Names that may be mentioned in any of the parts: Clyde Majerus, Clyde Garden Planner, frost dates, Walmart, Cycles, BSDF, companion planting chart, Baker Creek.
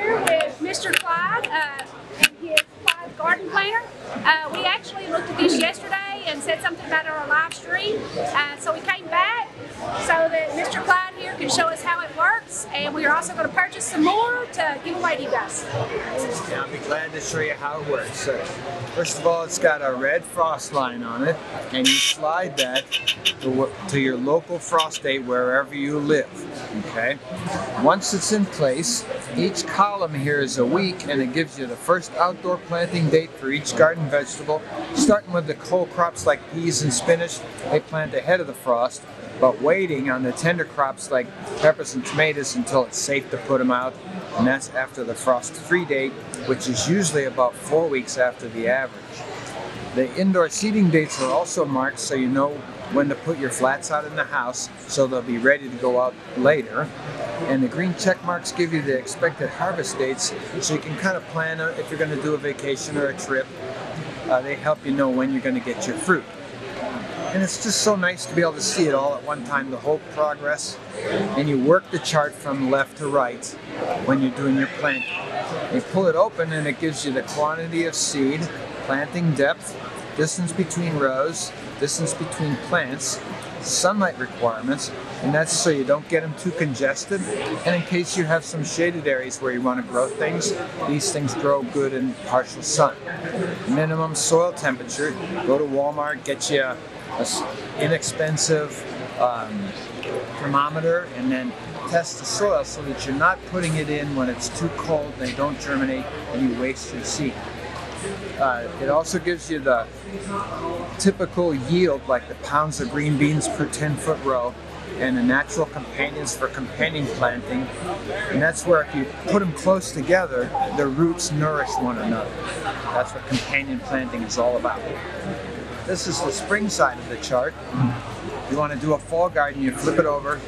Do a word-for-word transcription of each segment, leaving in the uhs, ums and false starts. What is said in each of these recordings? here with Mister Clyde uh, and his Clyde Garden Planner. Uh, we actually looked at this yesterday and said something about our live stream, uh, so we came back so that Mister Clyde here can show us how it works, and we are also going to purchase some more to give away to you guys. Yeah, I'll be glad to show you how it works. So, first of all, it's got a red frost line on it, and you slide that to, to your local frost date wherever you live. Okay. Once it's in place, each column here is a week, and it gives you the first outdoor planting date for each garden vegetable, starting with the cold crops like peas and spinach. They plant ahead of the frost, but waiting on the tender crops like peppers and tomatoes until it's safe to put them out, and that's after the frost-free date, which is usually about four weeks after the average. The indoor seeding dates are also marked so you know when to put your flats out in the house so they'll be ready to go out later. And the green check marks give you the expected harvest dates so you can kind of plan if you're going to do a vacation or a trip. Uh, they help you know when you're going to get your fruit. And it's just so nice to be able to see it all at one time, the whole progress. And you work the chart from left to right when you're doing your planting. You pull it open and it gives you the quantity of seed, planting depth, distance between rows, distance between plants, sunlight requirements, and that's so you don't get them too congested. And in case you have some shaded areas where you want to grow things, these things grow good in partial sun. Minimum soil temperature. Go to Walmart, get you a inexpensive um, thermometer, and then test the soil so that you're not putting it in when it's too cold, they don't germinate, and you waste your seed. Uh, it also gives you the typical yield, like the pounds of green beans per ten foot row, and the natural companions for companion planting. And that's where if you put them close together, the roots nourish one another. That's what companion planting is all about. This is the spring side of the chart. You want to do a fall garden, you flip it over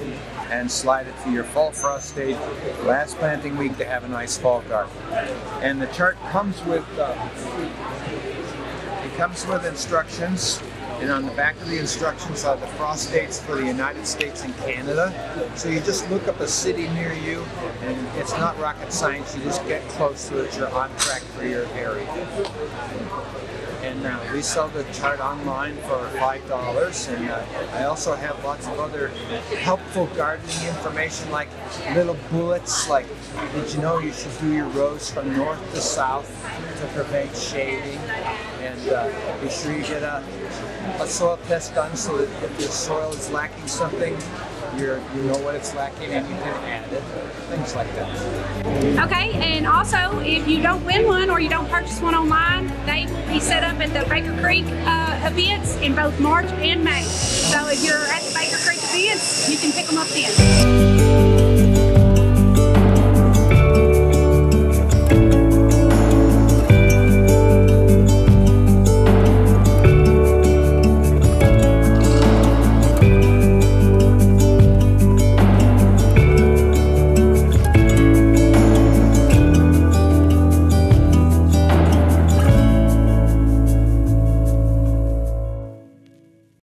and slide it to your fall frost date, last planting week, to have a nice fall garden. And the chart comes with uh, it comes with instructions, and on the back of the instructions are the frost dates for the United States and Canada. So you just look up a city near you, and it's not rocket science, you just get close so that you're on track for your area. And uh, we sell the chart online for five dollars, and uh, I also have lots of other helpful gardening information, like little bullets, like did you know you should do your rows from north to south to prevent shading, and uh, be sure you get a, a soil test done so that if your soil is lacking something, You're, you know what it's lacking and you can add it, things like that. Okay, and also if you don't win one or you don't purchase one online, they will be set up at the Baker Creek uh, events in both March and May. So if you're at the Baker Creek events, you can pick them up then.